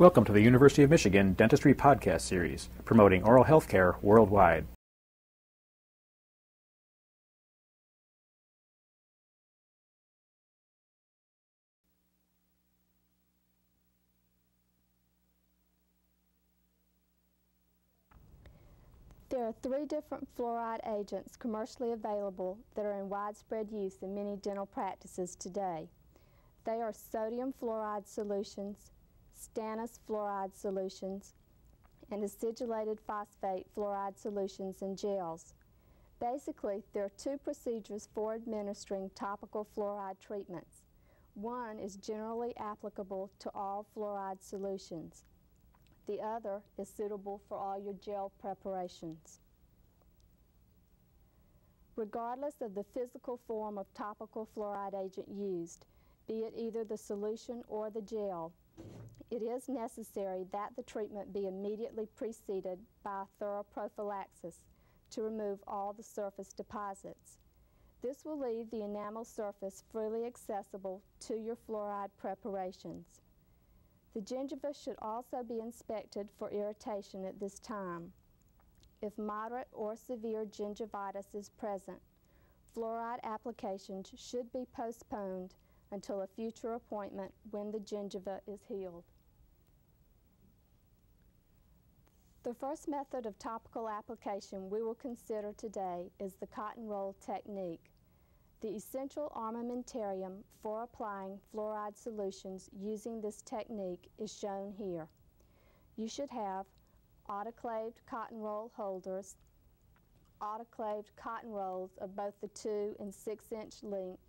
Welcome to the University of Michigan Dentistry Podcast Series, promoting oral health care worldwide. There are three different fluoride agents commercially available that are in widespread use in many dental practices today. They are sodium fluoride solutions, stannous fluoride solutions, and acidulated phosphate fluoride solutions and gels. Basically, there are two procedures for administering topical fluoride treatments. One is generally applicable to all fluoride solutions. The other is suitable for all your gel preparations. Regardless of the physical form of topical fluoride agent used, be it either the solution or the gel, it is necessary that the treatment be immediately preceded by a thorough prophylaxis to remove all the surface deposits. This will leave the enamel surface freely accessible to your fluoride preparations. The gingiva should also be inspected for irritation at this time. If moderate or severe gingivitis is present, fluoride applications should be postponed until a future appointment when the gingiva is healed. The first method of topical application we will consider today is the cotton roll technique, the essential armamentarium for applying fluoride solutions using this technique is shown here. You should have autoclaved cotton roll holders, autoclaved cotton rolls of both the 2- and 6-inch length,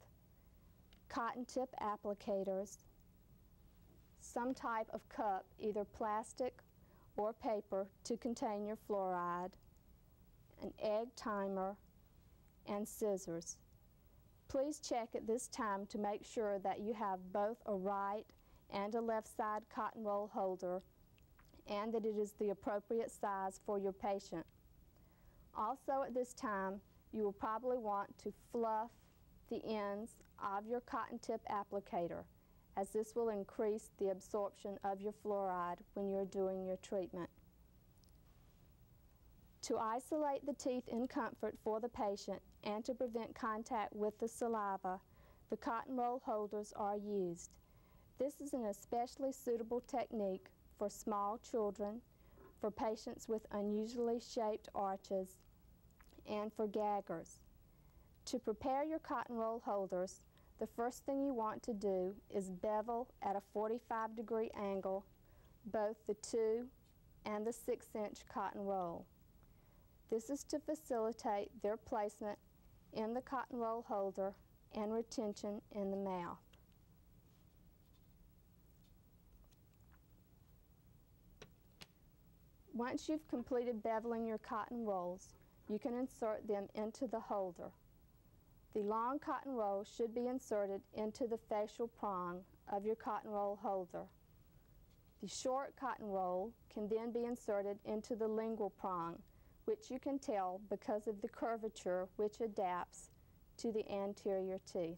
cotton tip applicators, some type of cup, either plastic or paper, to contain your fluoride, an egg timer, and scissors. Please check at this time to make sure that you have both a right and a left side cotton roll holder and that it is the appropriate size for your patient. Also at this time, you will probably want to fluff the ends of your cotton tip applicator, as this will increase the absorption of your fluoride when you're doing your treatment. To isolate the teeth in comfort for the patient and to prevent contact with the saliva, the cotton roll holders are used. This is an especially suitable technique for small children, for patients with unusually shaped arches, and for gaggers. To prepare your cotton roll holders, the first thing you want to do is bevel at a 45-degree angle both the 2- and 6-inch cotton roll. This is to facilitate their placement in the cotton roll holder and retention in the mouth. Once you've completed beveling your cotton rolls, you can insert them into the holder. The long cotton roll should be inserted into the facial prong of your cotton roll holder. The short cotton roll can then be inserted into the lingual prong, which you can tell because of the curvature which adapts to the anterior teeth.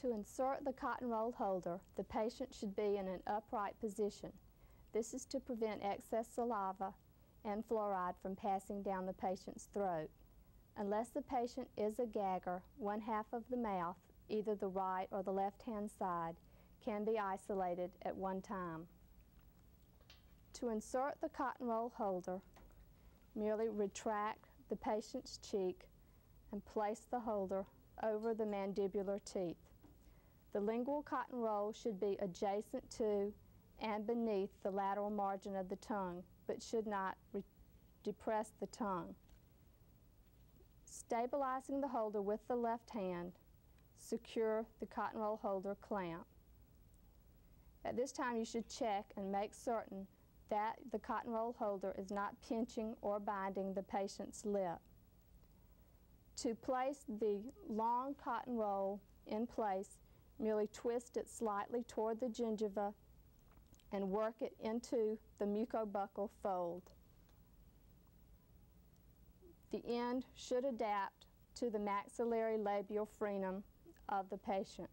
To insert the cotton roll holder, the patient should be in an upright position. This is to prevent excess saliva and fluoride from passing down the patient's throat. Unless the patient is a gagger, one half of the mouth, either the right or the left-hand side, can be isolated at one time. To insert the cotton roll holder, merely retract the patient's cheek and place the holder over the mandibular teeth. The lingual cotton roll should be adjacent to and beneath the lateral margin of the tongue, but should not depress the tongue. Stabilizing the holder with the left hand, secure the cotton roll holder clamp. At this time, you should check and make certain that the cotton roll holder is not pinching or binding the patient's lip. To place the long cotton roll in place, merely twist it slightly toward the gingiva and work it into the mucobuccal fold. The end should adapt to the maxillary labial frenum of the patient.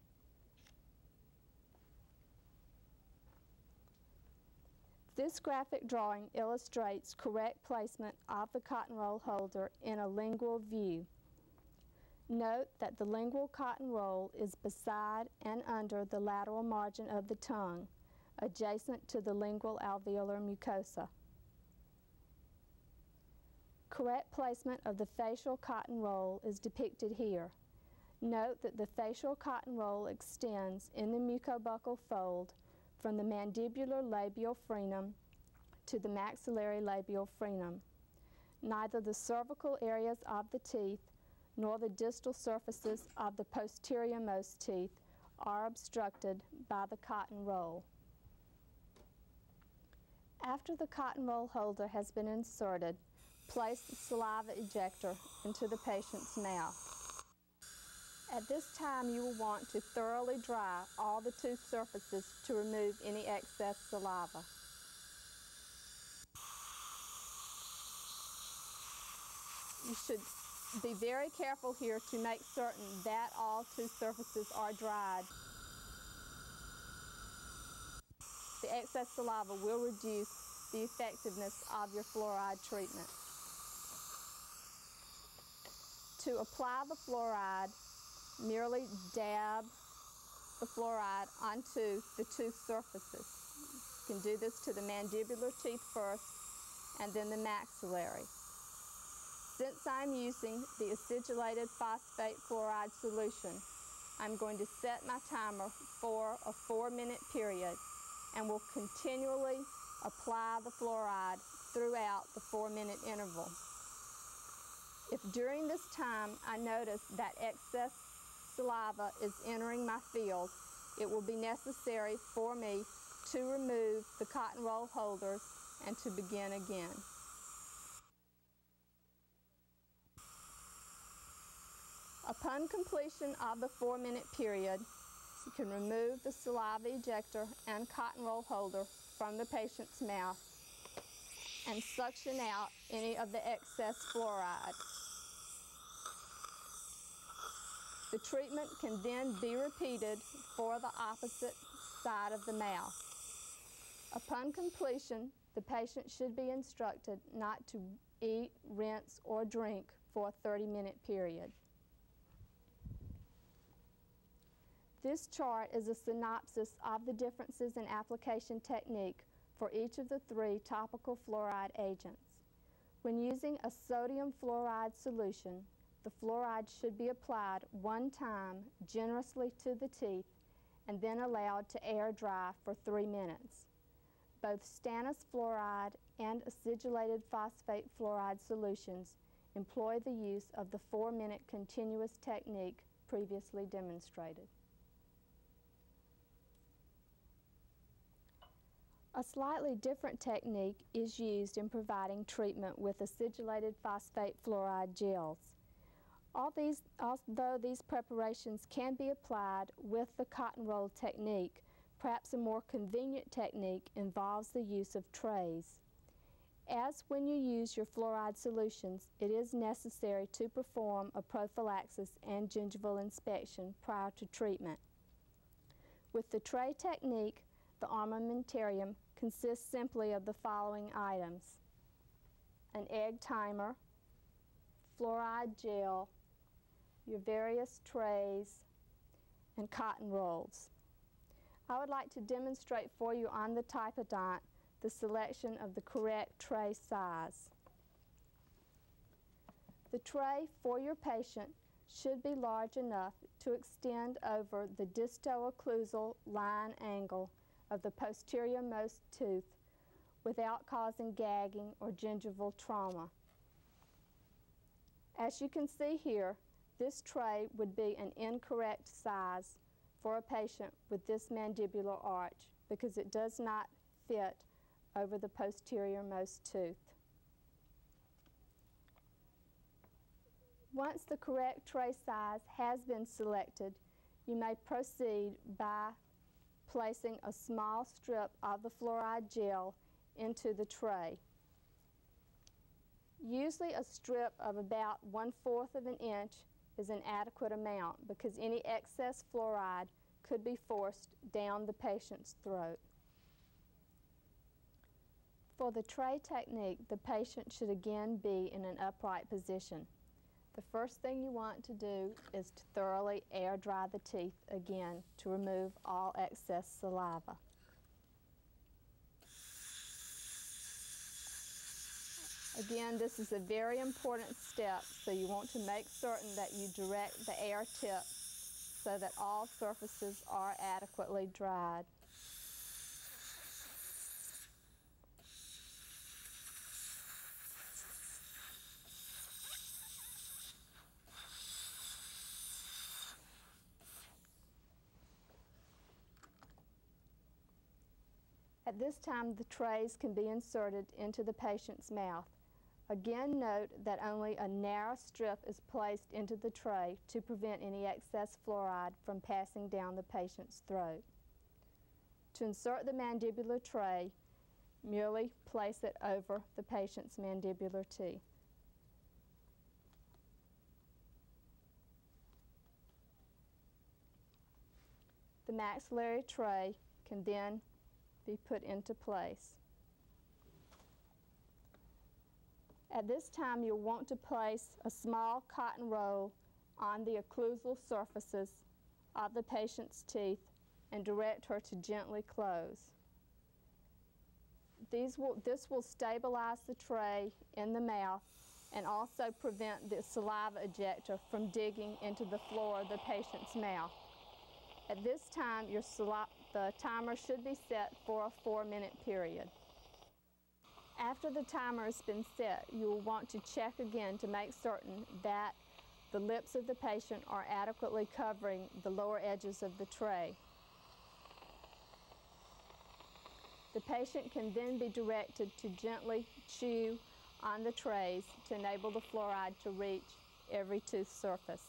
This graphic drawing illustrates correct placement of the cotton roll holder in a lingual view. Note that the lingual cotton roll is beside and under the lateral margin of the tongue, adjacent to the lingual alveolar mucosa. Correct placement of the facial cotton roll is depicted here. Note that the facial cotton roll extends in the mucobuccal fold from the mandibular labial frenum to the maxillary labial frenum. Neither the cervical areas of the teeth nor the distal surfaces of the posteriormost teeth are obstructed by the cotton roll. After the cotton roll holder has been inserted, place the saliva ejector into the patient's mouth. At this time, you will want to thoroughly dry all the tooth surfaces to remove any excess saliva. You should be very careful here to make certain that all tooth surfaces are dried. The excess saliva will reduce the effectiveness of your fluoride treatment. To apply the fluoride, merely dab the fluoride onto the tooth surfaces. You can do this to the mandibular teeth first and then the maxillary. Since I'm using the acidulated phosphate fluoride solution, I'm going to set my timer for a 4-minute period and will continually apply the fluoride throughout the 4-minute interval. If during this time I notice that excess saliva is entering my field, it will be necessary for me to remove the cotton roll holders and to begin again. Upon completion of the 4-minute period, you can remove the saliva ejector and cotton roll holder from the patient's mouth and suction out any of the excess fluoride. The treatment can then be repeated for the opposite side of the mouth. Upon completion, the patient should be instructed not to eat, rinse, or drink for a 30-minute period. This chart is a synopsis of the differences in application technique for each of the 3 topical fluoride agents. When using a sodium fluoride solution, the fluoride should be applied one time generously to the teeth and then allowed to air dry for 3 minutes. Both Stannous fluoride and acidulated phosphate fluoride solutions employ the use of the 4-minute continuous technique previously demonstrated. A slightly different technique is used in providing treatment with acidulated phosphate fluoride gels. Although these preparations can be applied with the cotton roll technique, perhaps a more convenient technique involves the use of trays. As when you use your fluoride solutions, it is necessary to perform a prophylaxis and gingival inspection prior to treatment. With the tray technique, the armamentarium consists simply of the following items: an egg timer, fluoride gel, your various trays, and cotton rolls. I would like to demonstrate for you on the typodont the selection of the correct tray size. The tray for your patient should be large enough to extend over the distoocclusal line angle of the posteriormost tooth without causing gagging or gingival trauma. As you can see here, this tray would be an incorrect size for a patient with this mandibular arch because it does not fit over the posteriormost tooth. Once the correct tray size has been selected, you may proceed by placing a small strip of the fluoride gel into the tray. Usually a strip of about 1/4 of an inch is an adequate amount because any excess fluoride could be forced down the patient's throat. For the tray technique, the patient should again be in an upright position. The first thing you want to do is to thoroughly air dry the teeth again to remove all excess saliva. Again, this is a very important step, so you want to make certain that you direct the air tip so that all surfaces are adequately dried. At this time, the trays can be inserted into the patient's mouth. Again, note that only a narrow strip is placed into the tray to prevent any excess fluoride from passing down the patient's throat. To insert the mandibular tray, merely place it over the patient's mandibular teeth. The maxillary tray can then be put into place. At this time, you'll want to place a small cotton roll on the occlusal surfaces of the patient's teeth and direct her to gently close. This will stabilize the tray in the mouth and also prevent the saliva ejector from digging into the floor of the patient's mouth. At this time, the timer should be set for a 4-minute period. After the timer has been set, you will want to check again to make certain that the lips of the patient are adequately covering the lower edges of the tray. The patient can then be directed to gently chew on the trays to enable the fluoride to reach every tooth surface.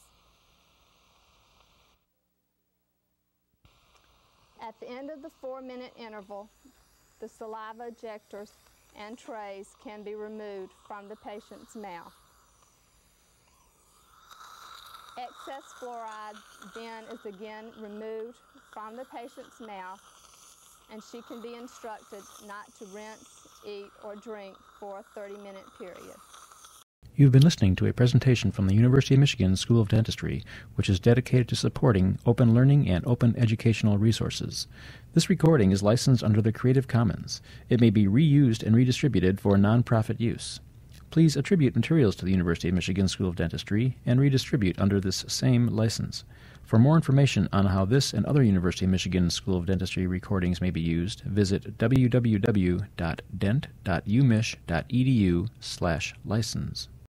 At the end of the 4-minute interval, the saliva ejectors and trays can be removed from the patient's mouth. Excess fluoride then is again removed from the patient's mouth, and she can be instructed not to rinse, eat, or drink for a 30-minute period. You've been listening to a presentation from the University of Michigan School of Dentistry, which is dedicated to supporting open learning and open educational resources. This recording is licensed under the Creative Commons. It may be reused and redistributed for nonprofit use. Please attribute materials to the University of Michigan School of Dentistry and redistribute under this same license. For more information on how this and other University of Michigan School of Dentistry recordings may be used, visit www.dent.umich.edu/license.